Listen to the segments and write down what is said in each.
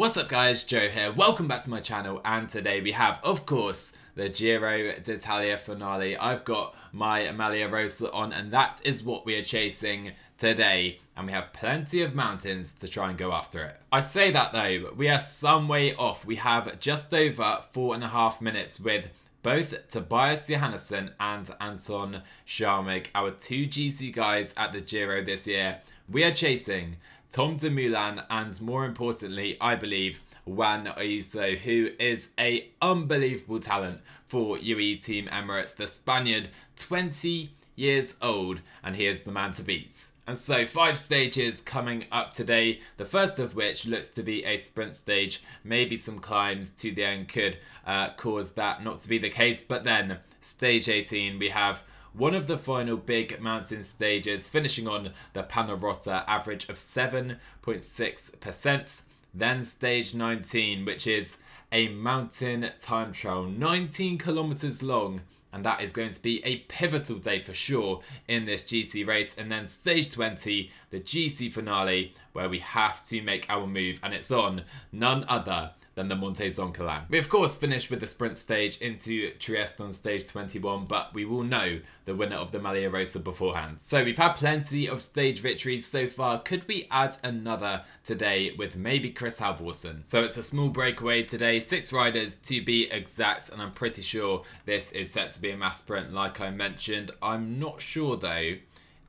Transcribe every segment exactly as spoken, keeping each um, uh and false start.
What's up guys, Joe here, welcome back to my channel, and today we have, of course, the Giro d'Italia finale. I've got my Maglia Rosa on and that is what we are chasing today, and we have plenty of mountains to try and go after it. I say that though, but we are some way off. We have just over four and a half minutes with both Tobias Johansson and Anton Scharmig, our two G C guys at the Giro this year. We are chasing Tom Dumoulin and, more importantly, I believe, Juan Ayuso, who is an unbelievable talent for U A E Team Emirates, the Spaniard, twenty years old, and he is the man to beat. And so five stages coming up today, the first of which looks to be a sprint stage. Maybe some climbs to the end could uh, cause that not to be the case, but then stage eighteen we have one of the final big mountain stages, finishing on the Panorotta, average of seven point six percent. Then stage nineteen, which is a mountain time trial, nineteen kilometers long, and that is going to be a pivotal day for sure in this G C race. And then stage twenty, the G C finale, where we have to make our move, and it's on none other than the Monte Zoncolan. We of course finished with the sprint stage into Trieste on stage twenty-one, but we will know the winner of the Maglia Rosa beforehand. So we've had plenty of stage victories so far. Could we add another today with maybe Chris Halvorsen? So it's a small breakaway today, six riders to be exact, and I'm pretty sure this is set to be a mass sprint like I mentioned. I'm not sure though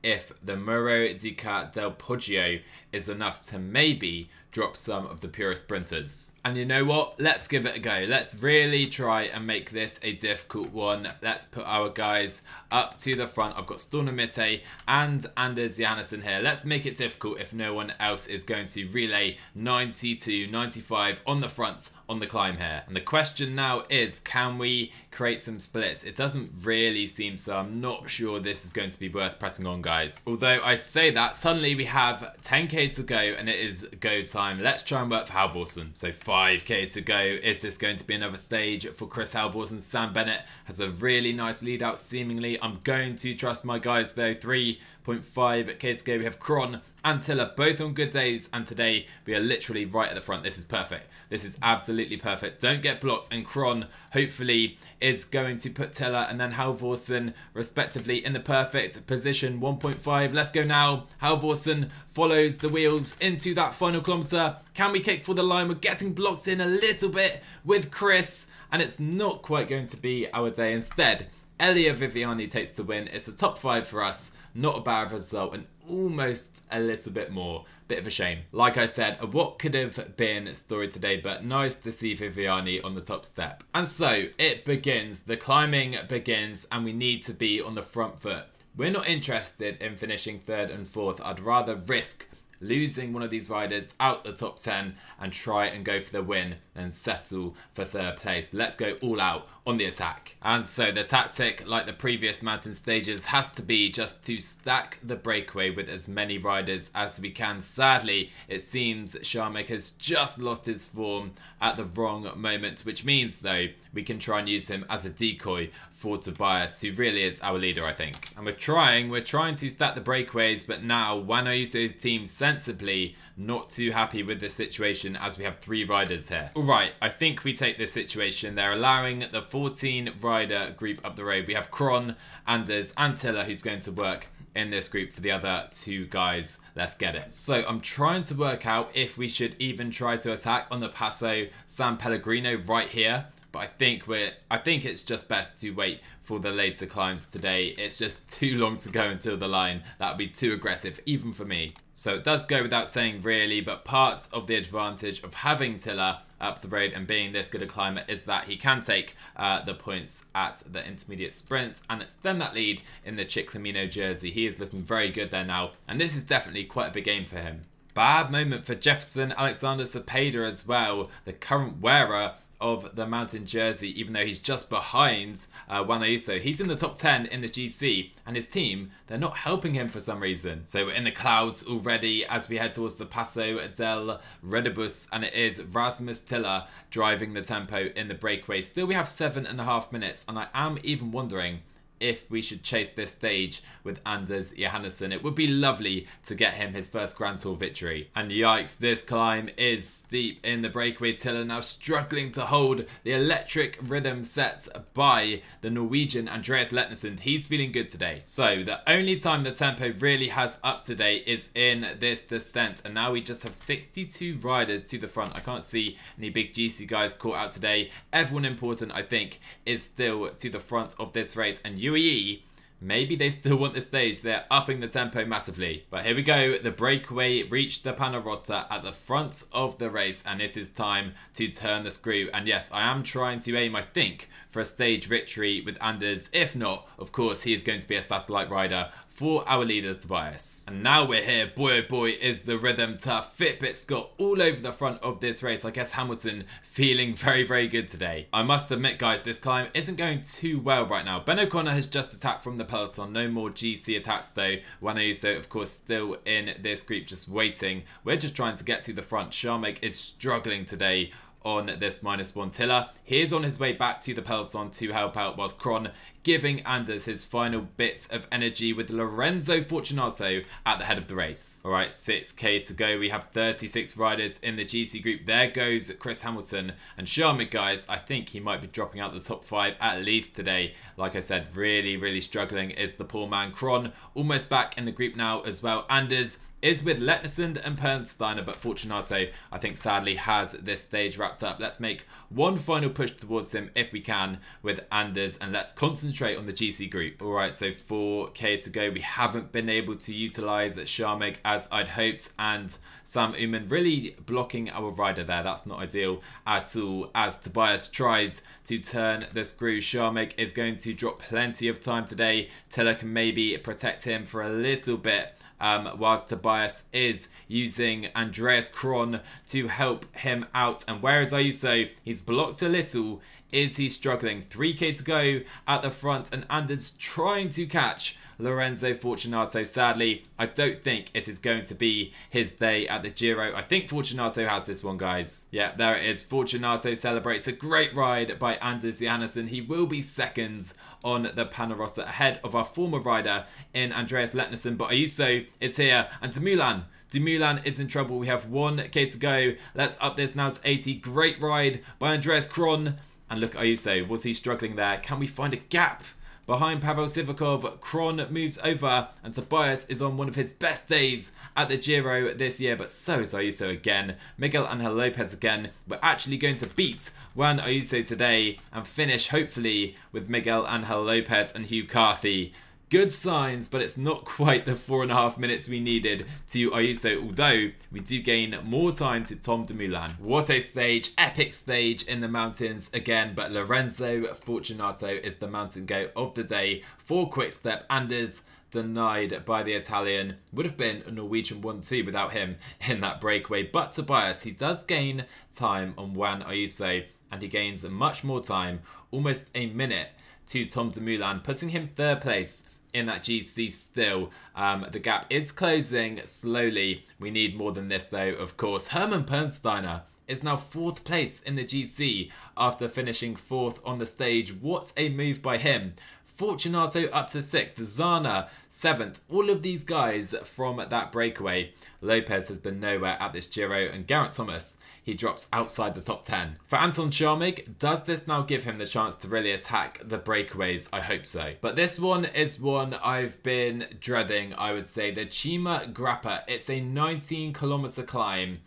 if the Muro di Ca' del Poggio is enough to maybe drop some of the purest sprinters. And you know what? Let's give it a go. Let's really try and make this a difficult one. Let's put our guys up to the front. I've got Stornomite and Anders Janesson here. Let's make it difficult if no one else is going to relay ninety-two, ninety-five on the front on the climb here. And the question now is, can we create some splits? It doesn't really seem so. I'm not sure this is going to be worth pressing on, guys. Although I say that, suddenly we have ten K to go and it is go time. Let's try and work for Halvorsen. So five K to go. Is this going to be another stage for Chris Halvorsen? Sam Bennett has a really nice lead out seemingly. I'm going to trust my guys though. three point five K to go. We have Kron and Tiller both on good days, and today we are literally right at the front. This is perfect. This is absolutely perfect. Don't get blocks, and Kron hopefully is going to put Tiller and then Halvorsen respectively in the perfect position. one point five. Let's go now. Halvorsen follows the wheels into that final kilometer. Can we kick for the line? We're getting blocked in a little bit with Chris, and it's not quite going to be our day. Instead, Elia Viviani takes the win. It's a top five for us. Not a bad result, and almost a little bit more. Bit of a shame. Like I said, a what could have been story today, but nice to see Viviani on the top step. And so it begins. The climbing begins, and we need to be on the front foot. We're not interested in finishing third and fourth. I'd rather risk losing one of these riders out the top ten and try and go for the win and settle for third place. Let's go all out on the attack. And so the tactic, like the previous mountain stages, has to be just to stack the breakaway with as many riders as we can. Sadly, it seems Scharmig has just lost his form at the wrong moment, which means though we can try and use him as a decoy for Tobias, who really is our leader, I think. And we're trying, we're trying to stack the breakaways, but now Juan Ayuso's team sensibly not too happy with this situation, as we have three riders here. All right, I think we take this situation. They're allowing the fourteen rider group up the road. We have Kron, Anders and Tiller, who's going to work in this group for the other two guys. Let's get it. So I'm trying to work out if we should even try to attack on the Paso San Pellegrino right here. But I think we're, I think it's just best to wait for the later climbs today. It's just too long to go until the line. That would be too aggressive, even for me. So it does go without saying, really, but part of the advantage of having Tiller up the road and being this good a climber is that he can take uh, the points at the intermediate sprint and extend that lead in the Ciclamino jersey. He is looking very good there now, and this is definitely quite a big game for him. Bad moment for Jefferson Alexander Cepeda as well, the current wearer of the mountain jersey, even though he's just behind uh, Juan Ayuso. He's in the top ten in the G C, and his team, they're not helping him for some reason. So we're in the clouds already as we head towards the Paso del Redibus, and it is Rasmus Tiller driving the tempo in the breakaway. Still, we have seven and a half minutes, and I am even wondering if we should chase this stage with Anders Janesson. It would be lovely to get him his first Grand Tour victory. And yikes, this climb is steep in the breakaway. Tiller now struggling to hold the electric rhythm set by the Norwegian Andreas Leknessund. He's feeling good today. So the only time the tempo really has up today is in this descent. And now we just have sixty-two riders to the front. I can't see any big G C guys caught out today. Everyone important, I think, is still to the front of this race. And U A E, maybe they still want the stage. They're upping the tempo massively. But here we go. The breakaway reached the Panorotta at the front of the race. And it is time to turn the screw. And yes, I am trying to aim, I think, for a stage victory with Anders. If not, of course, he is going to be a satellite rider for our leader, Tobias. And now we're here. Boy, oh boy, is the rhythm tough. Fitbit's got all over the front of this race. I guess Hamilton feeling very, very good today. I must admit, guys, this climb isn't going too well right now. Ben O'Connor has just attacked from the peloton. No more G C attacks though. Juan Ayuso, of course, still in this group, just waiting. We're just trying to get to the front. Scharmig is struggling today on this minus one. Tiller, he is on his way back to the peloton to help out, whilst Kron giving Anders his final bits of energy with Lorenzo Fortunato at the head of the race. All right, six K to go. We have thirty-six riders in the G C group. There goes Chris Hamilton. And Scharmig, guys, I think he might be dropping out the top five at least today. Like I said, really, really struggling is the poor man. Kron almost back in the group now as well. Anders is with Leknessund and Pernsteiner, but Fortunato, I think, sadly has this stage wrapped up. Let's make one final push towards him if we can with Anders, and let's concentrate on the G C group. All right, so four K to go. We haven't been able to utilize Scharmig as I'd hoped, and Sam Oomen really blocking our rider there. That's not ideal at all as Tobias tries to turn the screw. Scharmig is going to drop plenty of time today. Tiller can maybe protect him for a little bit. Um, whilst Tobias is using Andreas Kron to help him out. And where is Ayuso? He's blocked a little. Is he struggling? three K to go at the front, and Anders trying to catch Lorenzo Fortunato. Sadly, I don't think it is going to be his day at the Giro. I think Fortunato has this one, guys. Yeah, there it is. Fortunato celebrates a great ride by Anders Janesson. He will be second on the Panorossa ahead of our former rider in Andreas Leknessund. But Ayuso is here, and Dumoulin. Dumoulin is in trouble. We have one K to go. Let's up this now to eighty. Great ride by Andreas Kron. And look, Ayuso, was he struggling there? Can we find a gap behind Pavel Sivakov? Kron moves over, and Tobias is on one of his best days at the Giro this year, but so is Ayuso again. Miguel Ángel López again. We're actually going to beat Juan Ayuso today and finish, hopefully, with Miguel Ángel López and Hugh Carthy. Good signs, but it's not quite the four and a half minutes we needed to Ayuso, although we do gain more time to Tom Dumoulin. What a stage, epic stage in the mountains again, but Lorenzo Fortunato is the mountain goat of the day for Quickstep. Anders denied by the Italian. Would have been a Norwegian one two without him in that breakaway, but Tobias, he does gain time on Juan Ayuso, and he gains much more time, almost a minute, to Tom Dumoulin, putting him third place in that G C still. Um, the gap is closing slowly. We need more than this though, of course. Herman Pernsteiner is now fourth place in the G C after finishing fourth on the stage. What a move by him. Fortunato up to sixth, Zana seventh. All of these guys from that breakaway. Lopez has been nowhere at this Giro, and Garrett Thomas, he drops outside the top ten. For Anton Scharmig, does this now give him the chance to really attack the breakaways? I hope so. But this one is one I've been dreading, I would say. The Cima Grappa. It's a nineteen kilometer climb,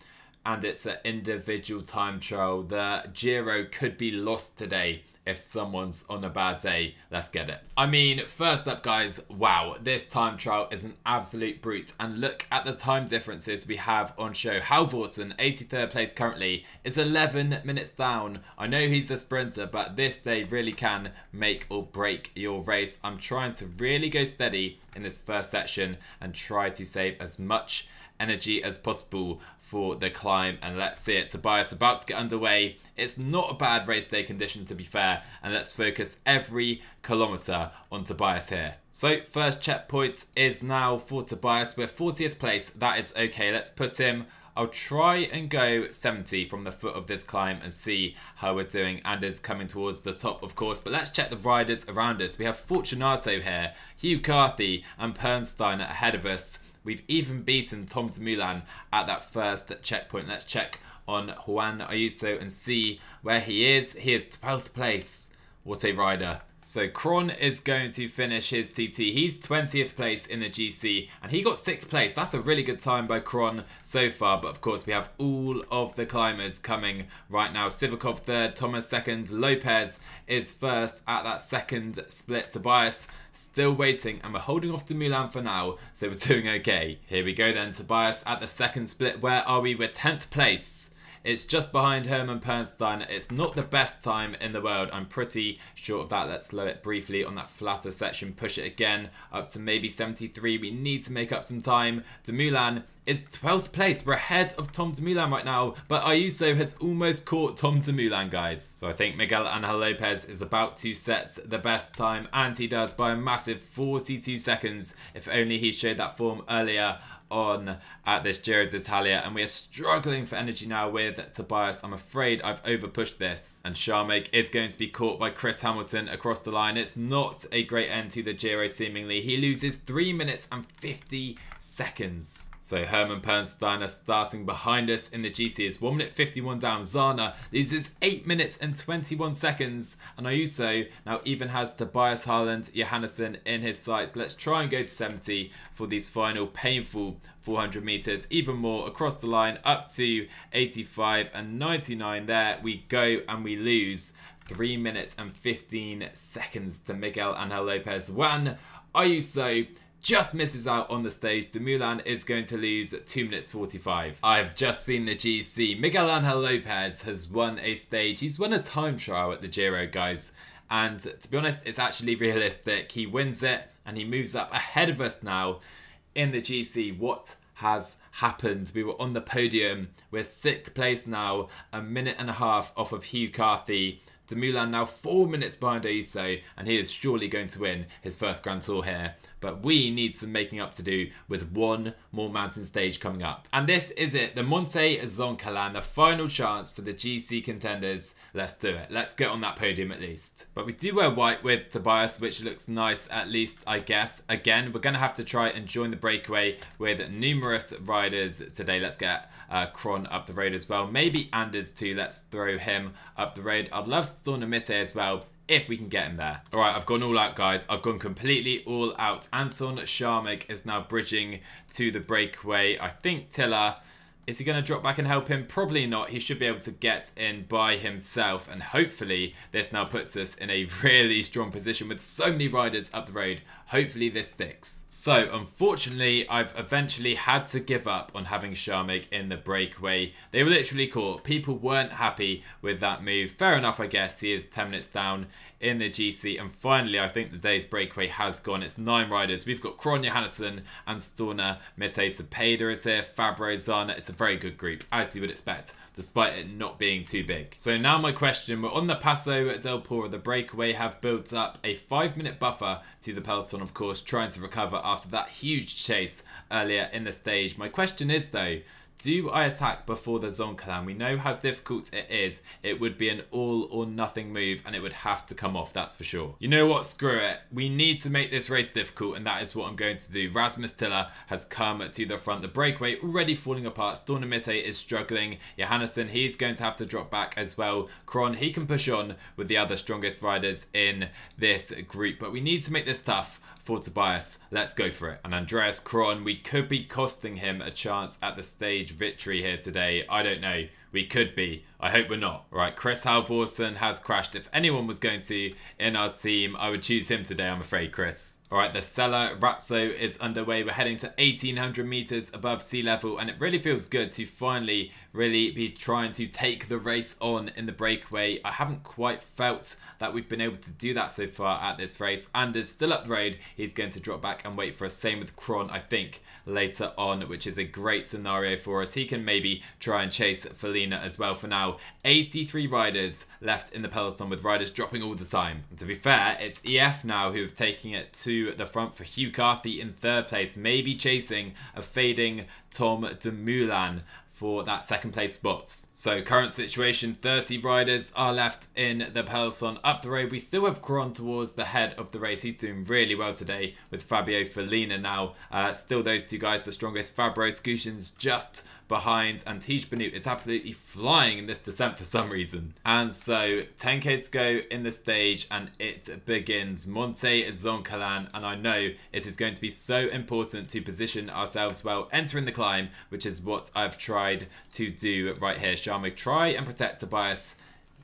and it's an individual time trial. The Giro could be lost today if someone's on a bad day. Let's get it. I mean, first up, guys, wow, this time trial is an absolute brute. And look at the time differences we have on show. Halvorsen, eighty-third place currently, is eleven minutes down. I know he's a sprinter, but this day really can make or break your race. I'm trying to really go steady in this first section and try to save as much energy as possible for the climb, and let's see it. Tobias about to get underway. It's not a bad race day condition, to be fair, and let's focus every kilometre on Tobias here. So first checkpoint is now for Tobias. We're fortieth place. That is okay. Let's put him I'll try and go seventy from the foot of this climb and see how we're doing. Anders coming towards the top, of course, but let's check the riders around us. We have Fortunato here, Hugh Carthy and Pernsteiner ahead of us. We've even beaten Tom Dumoulin at that first checkpoint. Let's check on Juan Ayuso and see where he is. He is twelfth place. What a rider. So Kron is going to finish his T T. He's twentieth place in the G C and he got sixth place. That's a really good time by Kron so far. But of course we have all of the climbers coming right now. Sivakov third, Thomas second, Lopez is first at that second split. Tobias still waiting and we're holding off Dumoulin for now. So we're doing okay. Here we go then. Tobias at the second split. Where are we? We're tenth place. It's just behind Herman Pernsteiner. It's not the best time in the world. I'm pretty sure of that. Let's slow it briefly on that flatter section. Push it again up to maybe seventy-three. We need to make up some time. Dumoulin is twelfth place. We're ahead of Tom Dumoulin right now. But Ayuso has almost caught Tom Dumoulin, guys. So I think Miguel Ángel López is about to set the best time. And he does by a massive forty-two seconds. If only he showed that form earlier on at this Giro d'Italia, and we are struggling for energy now with Tobias. I'm afraid I've overpushed this, and Scharmig is going to be caught by Chris Hamilton across the line. It's not a great end to the Giro, seemingly. He loses three minutes and fifty seconds. So Herman Pernsteiner starting behind us in the G C is one minute fifty-one down. Zana loses eight minutes and twenty-one seconds. And Ayuso now even has Tobias Haaland Johansson in his sights. Let's try and go to seventy for these final painful four hundred meters. Even more across the line up to eighty-five and ninety-nine. There we go, and we lose three minutes and fifteen seconds to Miguel Ángel López. Juan Ayuso just misses out on the stage. Dumoulin is going to lose two minutes forty-five. I've just seen the G C. Miguel Ángel López has won a stage. He's won a time trial at the Giro, guys. And to be honest, it's actually realistic. He wins it and he moves up ahead of us now in the G C. What has happened? We were on the podium. We're sixth place now, a minute and a half off of Hugh Carthy. Dumoulin now four minutes behind Ayuso, and he is surely going to win his first Grand Tour here. But we need some making up to do with one more mountain stage coming up. And this is it, the Monte Zoncolan, the final chance for the G C contenders. Let's do it. Let's get on that podium at least. But we do wear white with Tobias, which looks nice at least, I guess. Again, we're going to have to try and join the breakaway with numerous riders today. Let's get uh, Kron up the road as well. Maybe Anders too. Let's throw him up the road. I'd love Stornomite as well, if we can get him there. All right, I've gone all out, guys. I've gone completely all out. Anton Scharmig is now bridging to the breakaway. I think Tiller, is he going to drop back and help him? Probably not. He should be able to get in by himself. And hopefully this now puts us in a really strong position with so many riders up the road. Hopefully this sticks. So unfortunately, I've eventually had to give up on having Scharmig in the breakaway. They were literally caught. People weren't happy with that move. Fair enough, I guess. He is ten minutes down in the G C. And finally, I think the day's breakaway has gone. It's nine riders. We've got Kron Johansson and Stornomite Cepeda is here. Fabro Zana. It's a very good group, as you would expect, despite it not being too big. So now my question, we're on the Paso del Poggio. The breakaway have built up a five minute buffer to the peloton, of course, trying to recover after that huge chase earlier in the stage. My question is though, do I attack before the Zoncolan? We know how difficult it is. It would be an all or nothing move and it would have to come off, that's for sure. You know what? Screw it. We need to make this race difficult and that is what I'm going to do. Rasmus Tiller has come to the front. The breakaway already falling apart. Stornomite is struggling. Johansson, he's going to have to drop back as well. Kron, he can push on with the other strongest riders in this group. But we need to make this tough for Tobias. Let's go for it. And Andreas Kron, we could be costing him a chance at the stage victory here today. I don't know. We could be. I hope we're not. All right, Chris Halvorsen has crashed. If anyone was going to in our team, I would choose him today, I'm afraid, Chris. All right, the Sella Razzo is underway. We're heading to eighteen hundred meters above sea level, and it really feels good to finally really be trying to take the race on in the breakaway. I haven't quite felt that we've been able to do that so far at this race. Anders still up the road. He's going to drop back and wait for us. Same with Kron, I think, later on, which is a great scenario for us. He can maybe try and chase Felina as well for now. eighty-three riders left in the peloton, with riders dropping all the time. And to be fair, it's E F now who have taken it to the front for Hugh Carthy in third place, maybe chasing a fading Tom Dumoulin for that second place spot. So current situation, thirty riders are left in the peloton. Up the road, we still have Kron towards the head of the race. He's doing really well today with Fabio Foglina now. Uh, still those two guys, the strongest. Fabro Zana's just behind, and Tiege Benoot is absolutely flying in this descent for some reason. And so ten K to go in the stage, and it begins. Monte Zoncolan, and I know it is going to be so important to position ourselves well entering the climb, which is what I've tried to do right here. Scharmig, try and protect Tobias.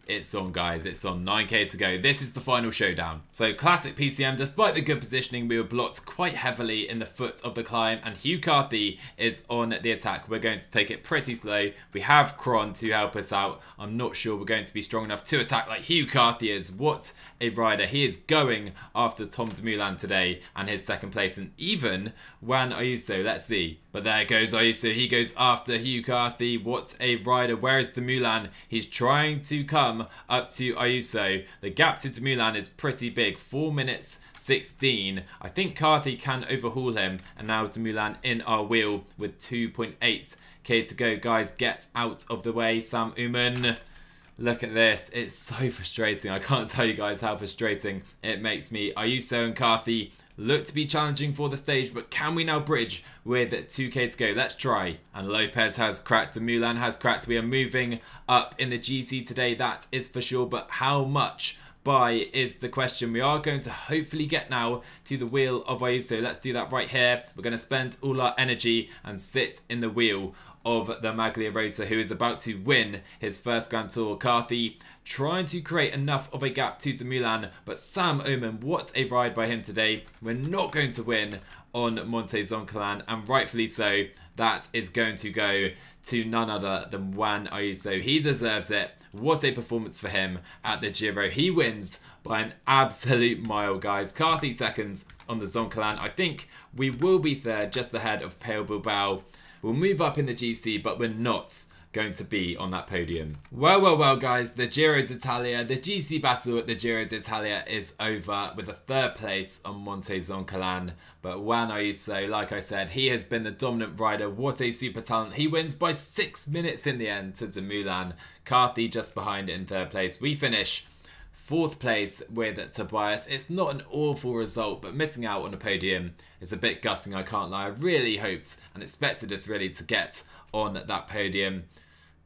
It's on, guys. It's on. nine K to go. This is the final showdown. So classic P C M. Despite the good positioning, we were blocked quite heavily in the foot of the climb, and Hugh Carthy is on the attack. We're going to take it pretty slow. We have Kron to help us out. I'm not sure we're going to be strong enough to attack like Hugh Carthy is. What a rider. He is going after Tom Dumoulin today and his second place, and even Juan Ayuso. Let's see. But there goes Ayuso. He goes after Hugh Carthy. What a rider. Where is Dumoulin? He's trying to come up to Ayuso. The gap to Dumoulin is pretty big. four minutes sixteen. I think Carthy can overhaul him. And now Dumoulin in our wheel with two point eight K to go. Guys, get out of the way. Sam Oomen. Look at this. It's so frustrating. I can't tell you guys how frustrating it makes me. Ayuso and Carthy look to be challenging for the stage, but can we now bridge with two K to go? Let's try. And Lopez has cracked, and Dumoulin has cracked. We are moving up in the G C today, that is for sure, but how much by is the question. We are going to hopefully get now to the wheel of Ayuso. Let's do that right here. We're going to spend all our energy and sit in the wheel of the Maglia Rosa, who is about to win his first Grand Tour. Carthy trying to create enough of a gap to Dumoulin, but Sam Oomen, what a ride by him today. We're not going to win on Monte Zoncolan, and rightfully so. That is going to go to none other than Juan Ayuso. He deserves it. What a performance for him at the Giro. He wins by an absolute mile, guys. Carthy seconds on the Zoncolan. I think we will be third, just ahead of Pale Bilbao. We'll move up in the G C, but we're not going to be on that podium. Well, well, well, guys, the Giro d'Italia, the G C battle at the Giro d'Italia is over with a third place on Monte Zoncolan. But Juan Ayuso, like I said, he has been the dominant rider. What a super talent. He wins by six minutes in the end to Dumoulin. Carthy just behind in third place. We finish fourth place with Tobias. It's not an awful result, but missing out on a podium is a bit gutting, I can't lie. I really hoped and expected us really to get on that podium.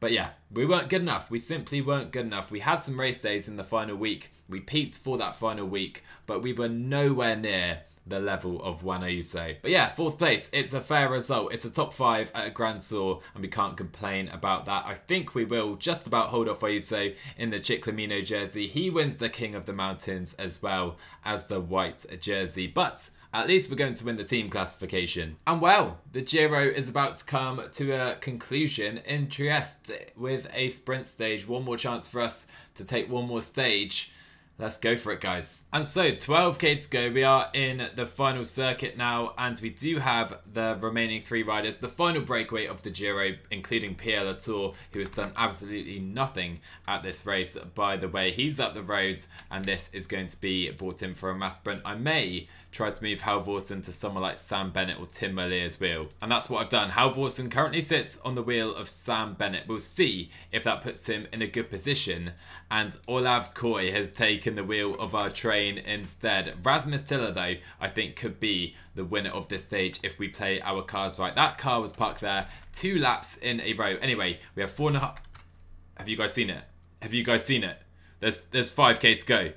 But yeah, we weren't good enough. We simply weren't good enough. We had some race days in the final week. We peaked for that final week, but we were nowhere near the level of Juan Ayuso. But yeah, fourth place. It's a fair result. It's a top five at a Grand Tour, and we can't complain about that. I think we will just about hold off Ayuso in the Chiclamino jersey. He wins the King of the Mountains as well as the white jersey. But at least we're going to win the team classification. And well, the Giro is about to come to a conclusion in Trieste with a sprint stage. One more chance for us to take one more stage. Let's go for it, guys. And so, twelve K to go. We are in the final circuit now, and we do have the remaining three riders. The final breakaway of the Giro, including Pierre Latour, who has done absolutely nothing at this race, by the way. He's up the roads, and this is going to be brought in for a mass sprint. I may try to move Halvorsen to someone like Sam Bennett or Tim Merlier's wheel, and that's what I've done. Halvorsen currently sits on the wheel of Sam Bennett. We'll see if that puts him in a good position, and Olav Koy has taken in the wheel of our train instead. Rasmus Tiller, though, I think could be the winner of this stage if we play our cards right. That car was parked there two laps in a row. Anyway, we have four and a half. Have you guys seen it? Have you guys seen it? There's there's five K to go.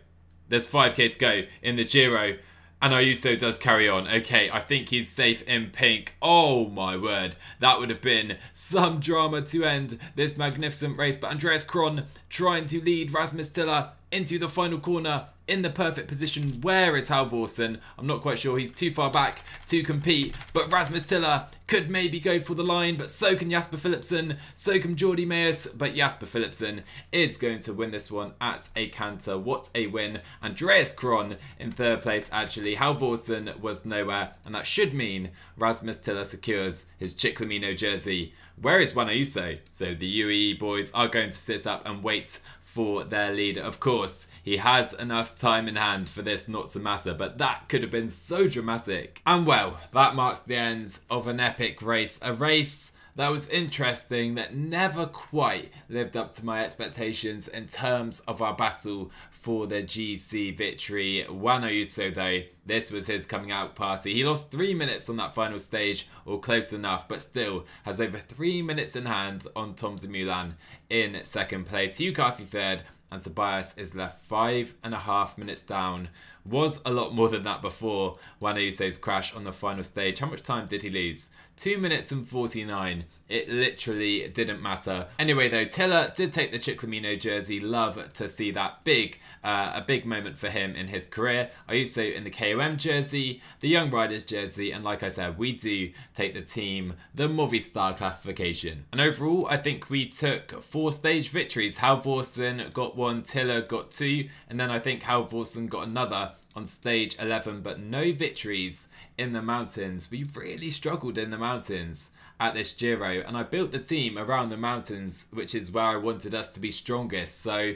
There's five K to go in the Giro, and Ayuso does carry on. Okay, I think he's safe in pink. Oh my word, that would have been some drama to end this magnificent race. But Andreas Kron trying to lead Rasmus Tiller into the final corner in the perfect position. Where is Halvorsen? I'm not quite sure. He's too far back to compete, but Rasmus Tiller could maybe go for the line, but so can Jasper Philipsen, so can Jordi Meus, but Jasper Philipsen is going to win this one at a canter. What a win. Andreas Kron in third place, actually. Halvorsen was nowhere, and that should mean Rasmus Tiller secures his Chiclamino jersey. Where is Juan Ayuso? So the U A E boys are going to sit up and wait for their leader. Of course, he has enough time in hand for this not to matter, but that could have been so dramatic. And well, that marks the end of an epic race, a race That was interesting. That never quite lived up to my expectations in terms of our battle for the G C victory. Juan Ayuso, though, this was his coming out party. He lost three minutes on that final stage, or close enough, but still has over three minutes in hand on Tom Dumoulin in second place. Hugh Carthy third, and Tobias is left five and a half minutes down. Was a lot more than that before Juan Ayuso's crash on the final stage. How much time did he lose? two minutes and forty-nine. It literally didn't matter. Anyway though, Tiller did take the Ciclamino jersey. Love to see that. Big, uh, a big moment for him in his career. Ayuso in the K O M jersey, the Young Riders jersey, and like I said, we do take the team, the Movistar classification. And overall, I think we took four stage victories. Halvorsen got one, Tiller got two, and then I think Halvorsen got another on stage eleven, but no victories in the mountains. We've really struggled in the mountains at this Giro, and I built the team around the mountains, which is where I wanted us to be strongest. So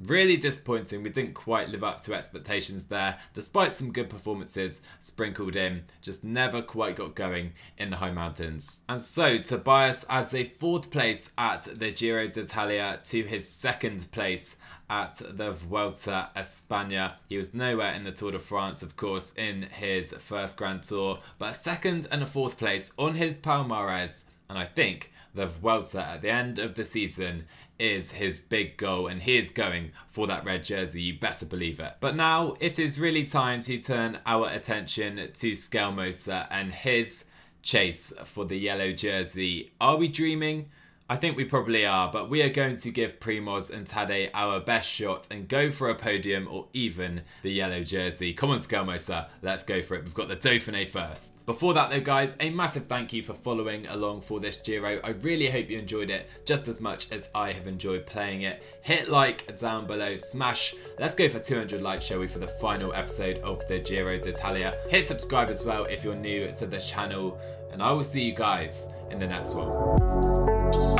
really disappointing. We didn't quite live up to expectations there, despite some good performances sprinkled in. Just never quite got going in the high mountains. And so Tobias adds a fourth place at the Giro d'Italia to his second place at the Vuelta a España. He was nowhere in the Tour de France, of course, in his first Grand Tour, but second and a fourth place on his palmarès. And I think the Vuelta at the end of the season is his big goal, and he is going for that red jersey, you better believe it. But now it is really time to turn our attention to Skjelmose and his chase for the yellow jersey. Are we dreaming? I think we probably are, but we are going to give Primoz and Tadej our best shot and go for a podium or even the yellow jersey. Come on, Skjelmose, let's go for it. We've got the Dauphiné first. Before that though, guys, a massive thank you for following along for this Giro. I really hope you enjoyed it just as much as I have enjoyed playing it. Hit like down below, smash. Let's go for two hundred likes, shall we, for the final episode of the Giro d'Italia. Hit subscribe as well if you're new to the channel, and I will see you guys in the next one.